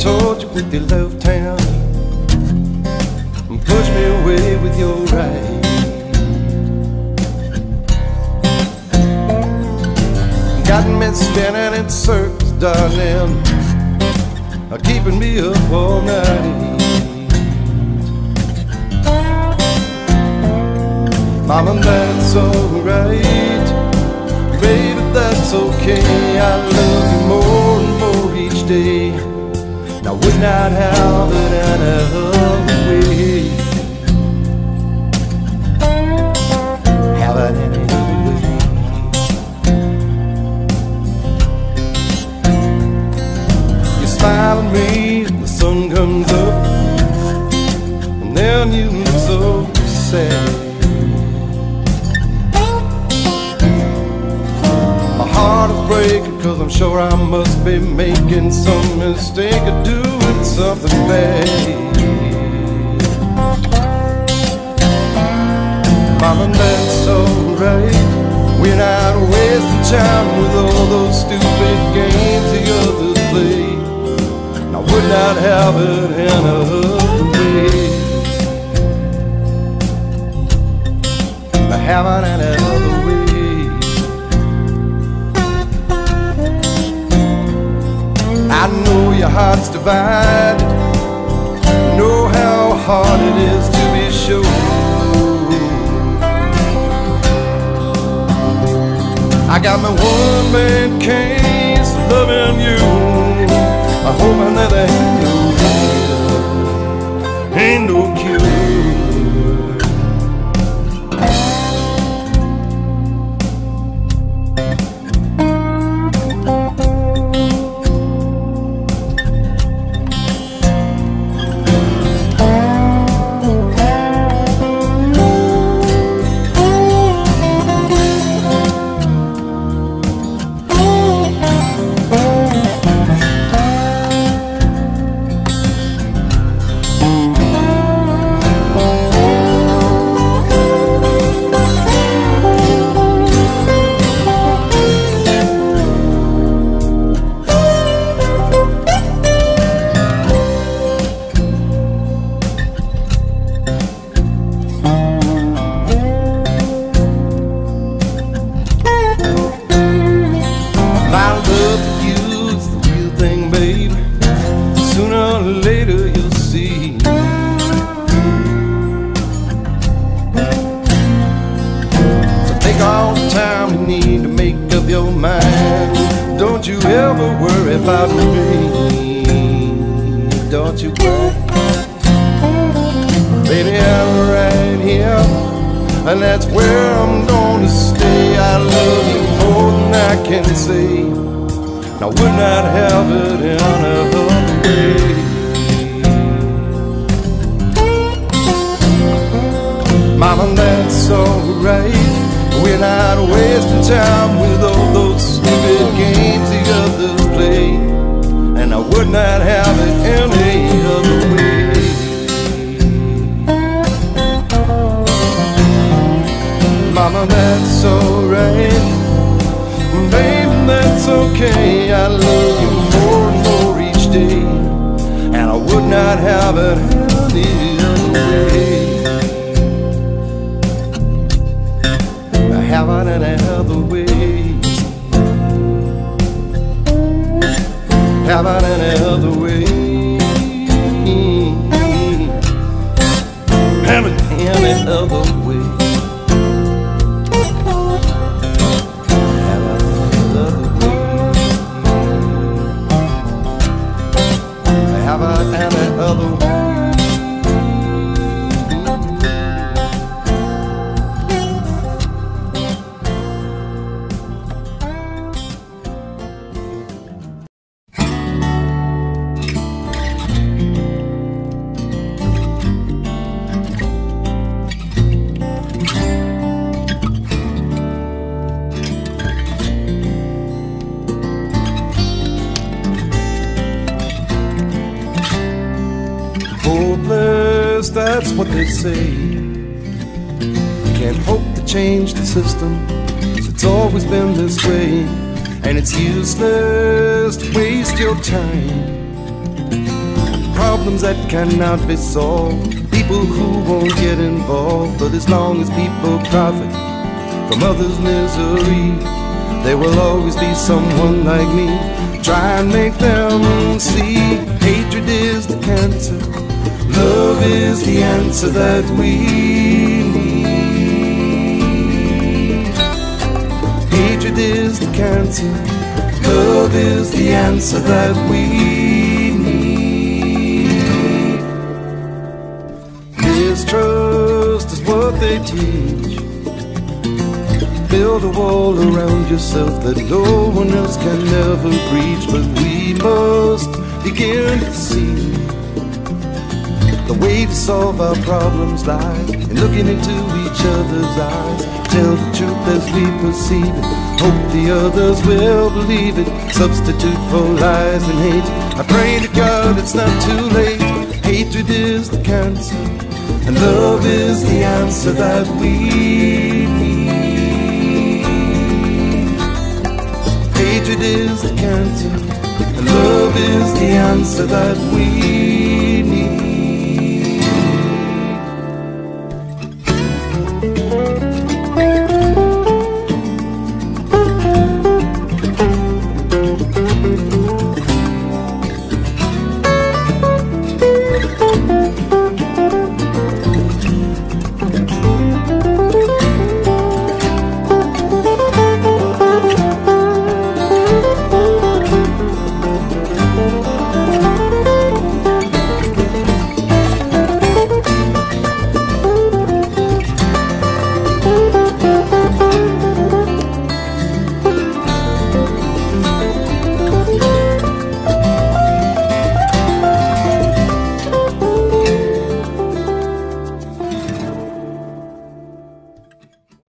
Told you with your love town, and pushed me away with your right. Got me standing in circles, darling, keeping me up all night. Mama, that's alright, baby, that's okay. I love you more and more each day. Now would not have it another way. Have it another way. You smile at me, the sun comes up, and then you look so sad. Cause I'm sure I must be making some mistake or doing something bad. Mama, that's alright. We're not wasting time with all those stupid games the others play. I would not have it in a way. I haven't had it another way. I know your heart's divided, know how hard it is to be sure. I got my one-man case loving you. I hope I never ain't no cure. Time problems that cannot be solved, people who won't get involved. But as long as people profit from others' misery, there will always be someone like me. Try and make them see hatred is the cancer, love is the answer that we need. Hatred is the cancer, love is the answer that we need. Mistrust is what they teach. Build a wall around yourself that no one else can ever breach. But we must begin to see the way to solve our problems lies in looking into each other's eyes. Tell the truth as we perceive it, hope the others will believe it. Substitute for lies and hate, I pray to God it's not too late. Hatred is the cancer, and love is the answer that we need. Hatred is the cancer, and love is the answer that we need.